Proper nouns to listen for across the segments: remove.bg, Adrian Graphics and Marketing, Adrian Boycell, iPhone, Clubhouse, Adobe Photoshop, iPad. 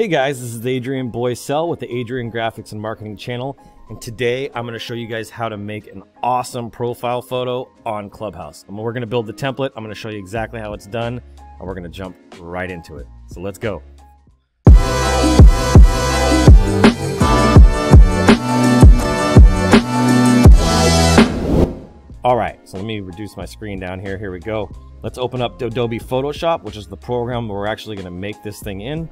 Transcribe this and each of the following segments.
Hey guys, this is Adrian Boycell with the Adrian Graphics and Marketing channel, and today I'm going to show you guys how to make an awesome profile photo on Clubhouse. And we're going to build the template, I'm going to show you exactly how it's done, and we're going to jump right into it. So let's go. Alright, so let me reduce my screen down here, here we go. Let's open up Adobe Photoshop, which is the program we're actually going to make this thing in.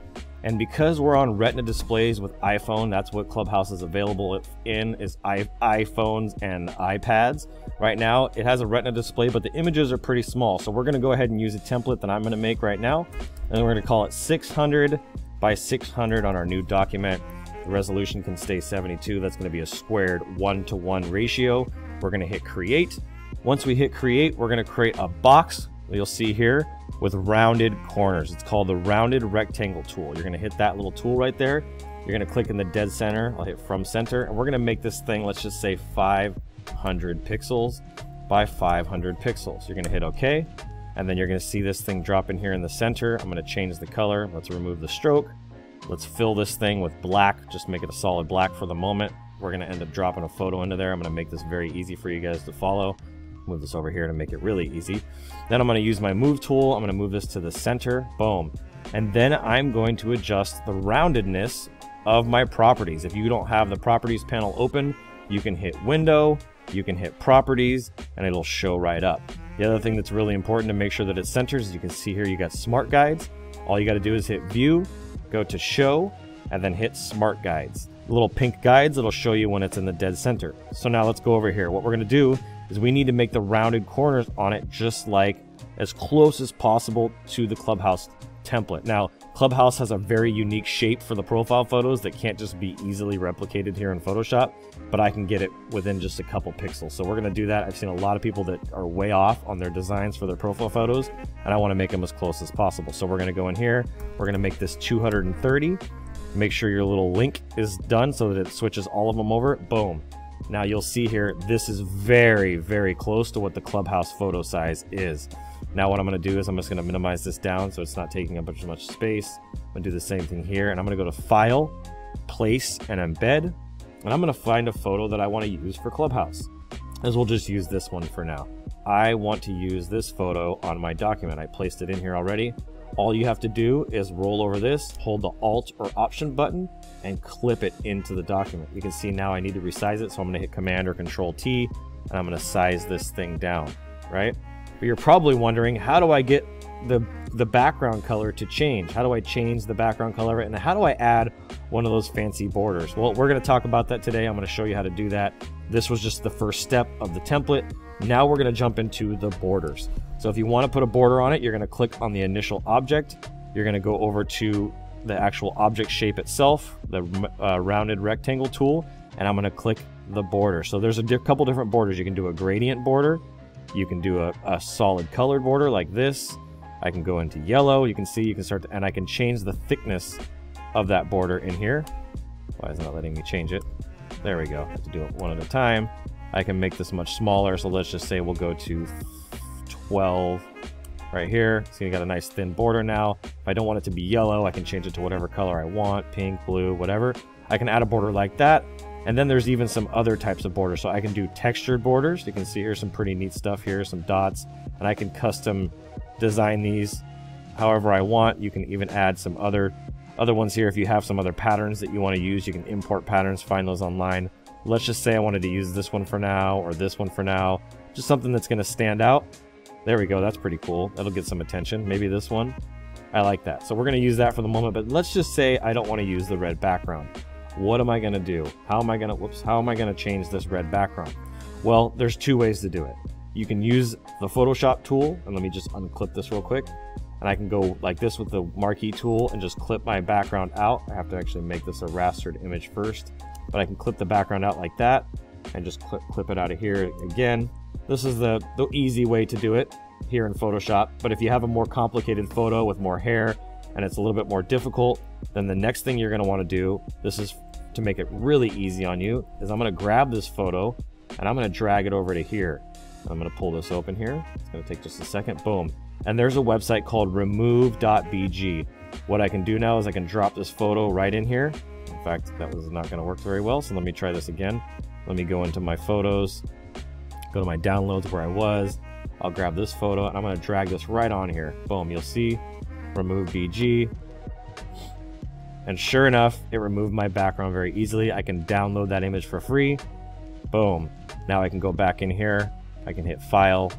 And because we're on Retina displays with iPhone, that's what Clubhouse is available in, is iPhones and iPads. Right now, it has a Retina display, but the images are pretty small. So we're going to go ahead and use a template that I'm going to make right now. And we're going to call it 600 by 600 on our new document. The resolution can stay 72. That's going to be a squared 1:1 ratio. We're going to hit create. Once we hit create, we're going to create a box that you'll see here with rounded corners. It's called the rounded rectangle tool. You're gonna hit that little tool right there. You're gonna click in the dead center. I'll hit from center, and we're gonna make this thing, let's just say 500 pixels by 500 pixels. You're gonna hit okay, and then you're gonna see this thing drop in here in the center. I'm gonna change the color. Let's remove the stroke. Let's fill this thing with black. Just make it a solid black for the moment. We're gonna end up dropping a photo into there. I'm gonna make this very easy for you guys to follow. Move this over here to make it really easy. Then I'm going to use my move tool. I'm going to move this to the center. Boom. And then I'm going to adjust the roundedness of my properties. If you don't have the properties panel open, you can hit window, you can hit properties, and it'll show right up. The other thing that's really important to make sure that it centers, you can see here, you got smart guides. All you got to do is hit view, go to show, and then hit smart guides. Little pink guides, it'll show you when it's in the dead center. So now let's go over here. What we're going to do is we need to make the rounded corners on it just like as close as possible to the Clubhouse template. Now, Clubhouse has a very unique shape for the profile photos that can't just be easily replicated here in Photoshop, but I can get it within just a couple pixels. So we're gonna do that. I've seen a lot of people that are way off on their designs for their profile photos, and I wanna make them as close as possible. So we're gonna go in here, we're gonna make this 230. Make sure your little link is done so that it switches all of them over, boom. Now you'll see here, this is very, very close to what the Clubhouse photo size is. Now what I'm gonna do is I'm just gonna minimize this down so it's not taking up as much space. I'm gonna do the same thing here, and I'm gonna go to File, Place, and Embed, and I'm gonna find a photo that I wanna use for Clubhouse. As we'll just use this one for now. I want to use this photo on my document. I placed it in here already. All you have to do is roll over this, hold the Alt or Option button, and clip it into the document. You can see now I need to resize it, so I'm gonna hit Command or Control T, and I'm gonna size this thing down, right? But you're probably wondering, how do I get the background color to change? How do I change the background color, and how do I add one of those fancy borders? Well, we're gonna talk about that today. I'm gonna show you how to do that. This was just the first step of the template. Now we're gonna jump into the borders. So if you wanna put a border on it, you're gonna click on the initial object. You're gonna go over to the actual object shape itself, the rounded rectangle tool, and I'm gonna click the border. So there's a couple different borders. You can do a gradient border. You can do a solid colored border like this. I can go into yellow. You can see, you can start to, and I can change the thickness of that border in here. Why is it not letting me change it? There we go, I have to do it one at a time. I can make this much smaller, so let's just say we'll go to 12 right here. So you got a nice thin border now. If I don't want it to be yellow, I can change it to whatever color I want, pink, blue, whatever. I can add a border like that. And then there's even some other types of borders. So I can do textured borders. You can see here some pretty neat stuff here, some dots, and I can custom design these however I want. You can even add some other ones here. If you have some other patterns that you want to use, you can import patterns, find those online. Let's just say I wanted to use this one for now, or this one for now, just something that's going to stand out. There we go. That's pretty cool. That'll get some attention. Maybe this one. I like that. So we're going to use that for the moment, but let's just say I don't want to use the red background. What am I going to do? How am I going to, whoops, how am I going to change this red background? Well, there's two ways to do it. You can use the Photoshop tool, and let me just unclip this real quick. And I can go like this with the marquee tool and just clip my background out. I have to actually make this a rastered image first, but I can clip the background out like that and just clip it out of here again. This is the easy way to do it here in Photoshop. But if you have a more complicated photo with more hair and it's a little bit more difficult, then the next thing you're gonna wanna do, this is to make it really easy on you, is I'm gonna grab this photo and I'm gonna drag it over to here. I'm gonna pull this open here. It's gonna take just a second, boom. And there's a website called remove.bg. What I can do now is I can drop this photo right in here. In fact, that was not going to work very well, so let me try this again. Let me go into my photos, go to my downloads where I was. I'll grab this photo and I'm going to drag this right on here. Boom, you'll see remove BG. And sure enough, it removed my background very easily. I can download that image for free. Boom. Now I can go back in here. I can hit file,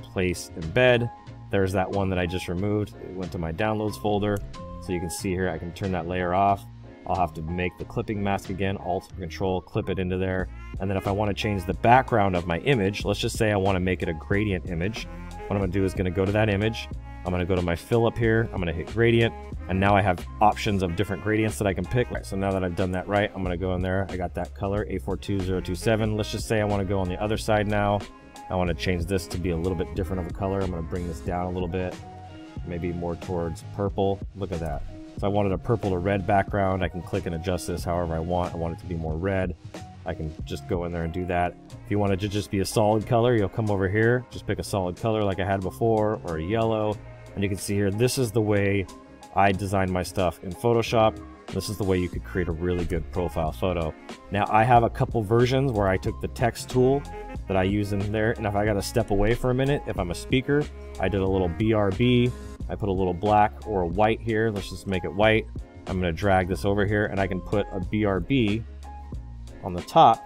place, embed. There's that one that I just removed. It went to my downloads folder. So you can see here, I can turn that layer off. I'll have to make the clipping mask again, Alt Control, clip it into there. And then if I want to change the background of my image, let's just say I want to make it a gradient image. What I'm going to do is going to go to that image. I'm going to go to my fill up here. I'm going to hit gradient. And now I have options of different gradients that I can pick. Right, so now that I've done that right, I'm going to go in there. I got that color, A42027. Let's just say I want to go on the other side now. I want to change this to be a little bit different of a color. I'm going to bring this down a little bit, maybe more towards purple. Look at that. So I wanted a purple to red background. I can click and adjust this however I want. I want it to be more red. I can just go in there and do that. If you want it to just be a solid color, you'll come over here, just pick a solid color like I had before, or a yellow. And you can see here, this is the way I designed my stuff in Photoshop. This is the way you could create a really good profile photo. Now I have a couple versions where I took the text tool that I use in there. And if I got to step away for a minute, if I'm a speaker, I did a little BRB. I put a little black or a white here. Let's just make it white. I'm going to drag this over here and I can put a BRB on the top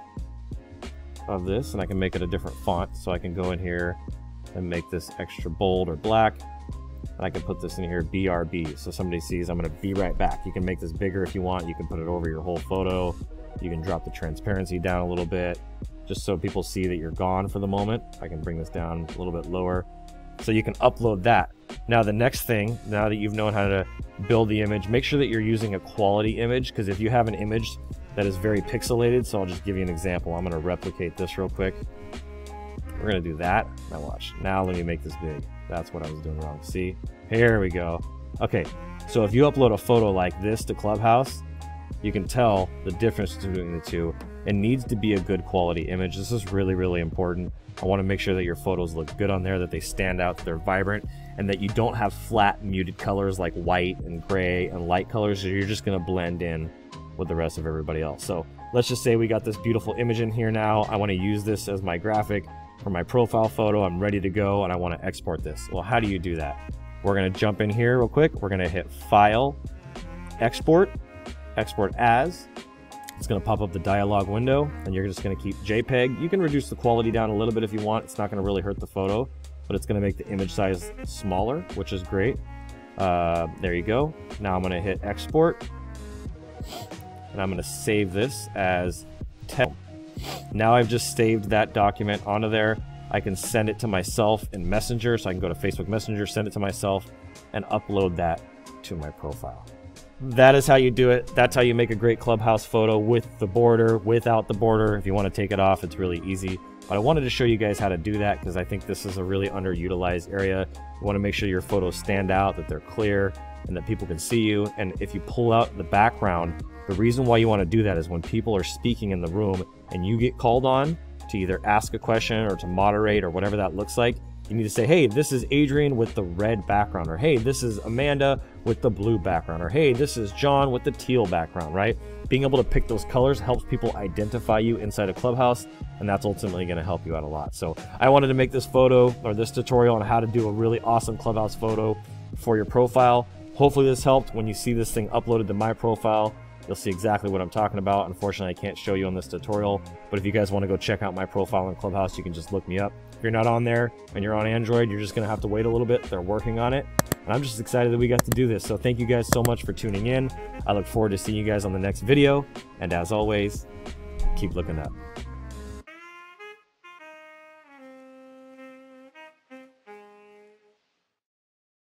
of this and I can make it a different font. So I can go in here and make this extra bold or black. And I can put this in here, BRB. So somebody sees, I'm going to be right back. You can make this bigger if you want. You can put it over your whole photo. You can drop the transparency down a little bit just so people see that you're gone for the moment. I can bring this down a little bit lower. So you can upload that. Now the next thing, now that you've known how to build the image, make sure that you're using a quality image, because if you have an image that is very pixelated, so I'll just give you an example. I'm going to replicate this real quick. We're going to do that. Now watch. Now let me make this big. That's what I was doing wrong. See? Here we go. Okay, so if you upload a photo like this to Clubhouse, you can tell the difference between the two. It needs to be a good quality image. This is really, really important. I want to make sure that your photos look good on there, that they stand out, that they're vibrant, and that you don't have flat muted colors like white and gray and light colors. You're just going to blend in with the rest of everybody else. So let's just say we got this beautiful image in here now. I want to use this as my graphic for my profile photo. I'm ready to go and I want to export this. Well, how do you do that? We're going to jump in here real quick. We're going to hit File, Export, Export As. It's going to pop up the dialog window and you're just going to keep JPEG. You can reduce the quality down a little bit if you want. It's not going to really hurt the photo, but it's going to make the image size smaller, which is great. There you go. Now I'm going to hit export and I'm going to save this as text. Now I've just saved that document onto there. I can send it to myself in Messenger. So I can go to Facebook Messenger, send it to myself and upload that to my profile. That is how you do it. That's how you make a great Clubhouse photo with the border, without the border. If you want to take it off, it's really easy. But I wanted to show you guys how to do that because I think this is a really underutilized area. You want to make sure your photos stand out, that they're clear, and that people can see you. And if you pull out the background, the reason why you want to do that is when people are speaking in the room and you get called on to either ask a question or to moderate or whatever that looks like, you need to say, hey, this is Adrian with the red background, or hey, this is Amanda with the blue background, or hey, this is John with the teal background, right? Being able to pick those colors helps people identify you inside of Clubhouse, and that's ultimately going to help you out a lot. So I wanted to make this photo or this tutorial on how to do a really awesome Clubhouse photo for your profile. Hopefully this helped. When you see this thing uploaded to my profile, you'll see exactly what I'm talking about. Unfortunately, I can't show you on this tutorial, but if you guys want to go check out my profile in Clubhouse, you can just look me up. If you're not on there and you're on Android, you're just going to have to wait a little bit. They're working on it. And I'm just excited that we got to do this. So thank you guys so much for tuning in. I look forward to seeing you guys on the next video. And as always, keep looking up.